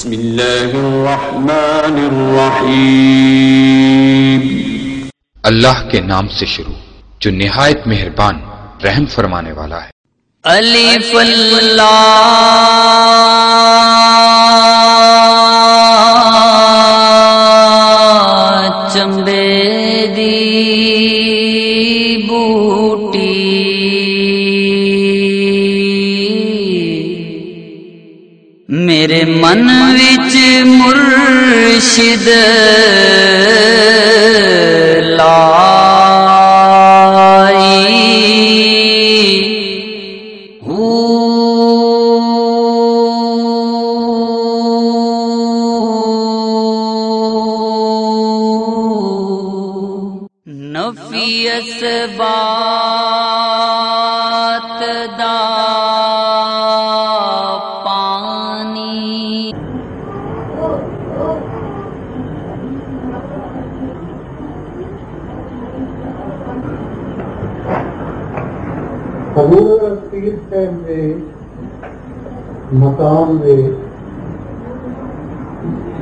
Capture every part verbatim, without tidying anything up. بسم الله الرحمن الرحيم अल्लाह के नाम से शुरू जो निहायत मेहरबान रहम फरमाने वाला है। अलिफ लाम चंबे दी बूटी मेरे मन विच मुर्शिद नफियस बात दा पानी हजूर पीर में मकाम में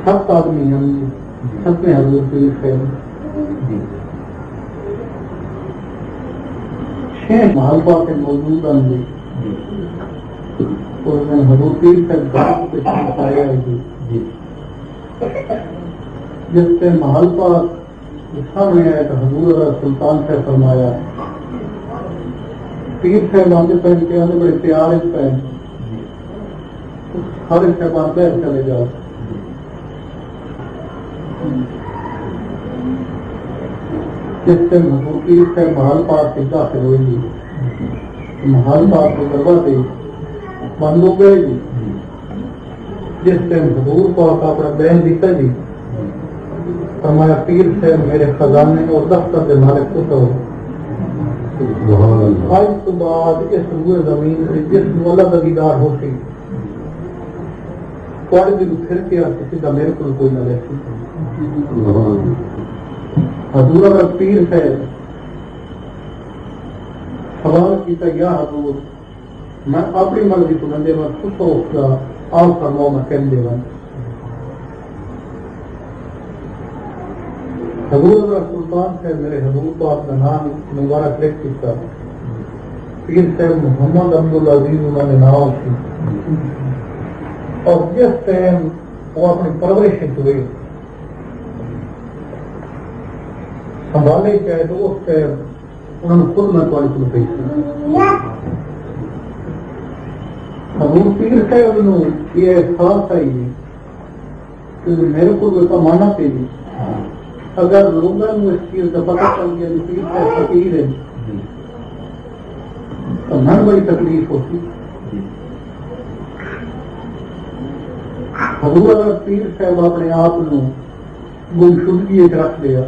सब आदमी हम सब में हजूर पीर महलबा के मौजूद आएंगे और मैं हजूर पीर से बात आया जी जिससे महलबा गुस्सा में आया तो हजूर सुल्तान से फरमाया पीर साहब आते पैन के आने बड़े प्यार पैन हर शहबान बैठ चले जाओ जिससे महबूबी से महल पास से दाखिल होगी महल पास को करवाते बंद हो गए जी जिससे महबूब पास अपना बहन दिखा जी हमारा पीर से मेरे खजाने और दफ्तर के मालिक खुश हो। आज तो बाद इस हुए जमीन से जिस वाला का दीदार हो सी थोड़े दिन फिर के आते सीधा मेरे को कोई ना रहती हजूर का पीर है सवाल किया या हजूर मैं अपनी मर्जी को बंदे में खुश होगा आप फरमाओ मैं कह देगा हजूर का सुल्तान है मेरे हजूर तो आपका नाम मुबारक लिख चुका पीर साहब मोहम्मद अब्दुल अजीज उन्होंने नाम थी और जिस टाइम वो अपनी परवरिश हुए संभाले चाहे तो उस टाइम उन्होंने खुद में कॉलेज में भेज दिया हजूर पीर साहब ने ये एहसास आई कि मेरे को कमाना चाहिए अगर लोगों को इस चीज का पता चल गया कि पीर साहब फकीर है तो मन बड़ी तकलीफ होती। हजूर अगर पीर साहब अपने आप को गुमशुदगी एक रख लिया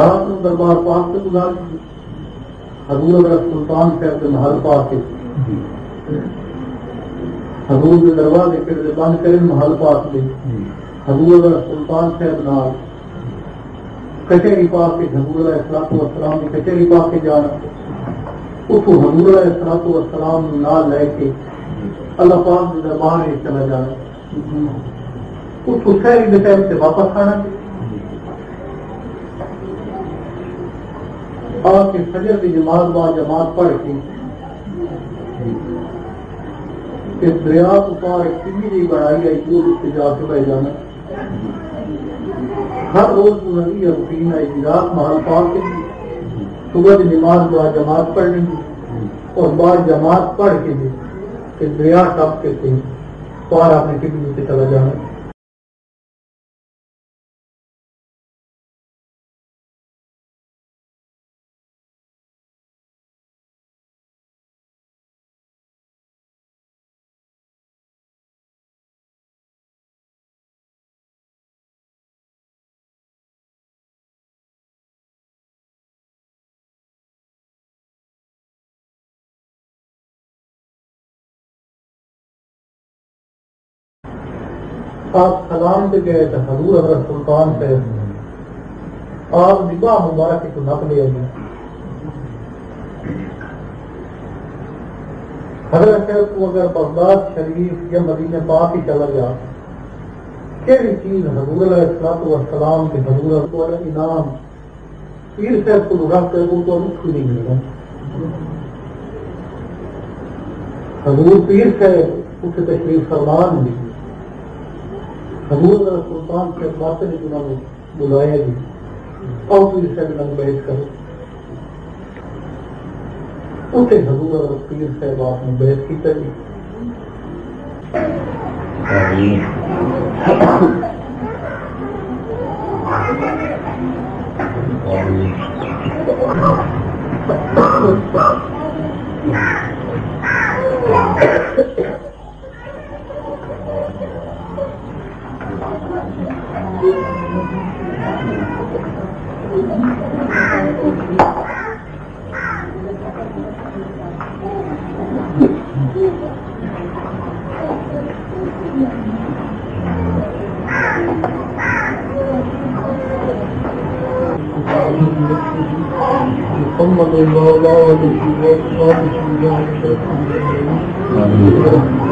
रात में दरबार पाक से गुजार हजूर सुल्तान साहब के महल पाक हजूर के दरबार बंद करें महल पाक से हजूर सुल्तान साहब नाल कचहरी पाक के हजूर सलातो अस्सलाम की कचहरी पाक के जाना उसको हजूर सलातो अस्सलाम नाल लेके अल्लाह पाक के दरबार में चला जाना उसको शहरी के टाइम से वापस आना आपके फजर की जमात बा जमात पढ़ के दरिया को पार किली बढ़ाई आई दूर उसके जाके बह जाना हर रोज नदी रूटीन आई रात महल पाक के लिए सुबह की नमाज बा जमात पढ़ने की और बाद जमात पढ़ के लिए दरिया टप के थे पार आपने किली से चला जाना। आप सलाम से गए तो हजूर अगर सुल्तान से आप निगाह मुबारक को नप ले हजरत है तो अगर बगदाद शरीफ या मदीने पाक ही चला गया कई चीज हजूर अलैहिस्सलाम के हजूर को इनाम पीर साहब को रख कर वो तो मुख्य नहीं मिलेगा। हजूर पीर साहब उसे तशरीफ फरमान दी हजूर सुल्तान से माते ने जिन्होंने बुलाया जी और पीर साहब रंग बैठ करो उसे हजूर और पीर साहब आपने बहस की तरी محمد الله الله الله الله الله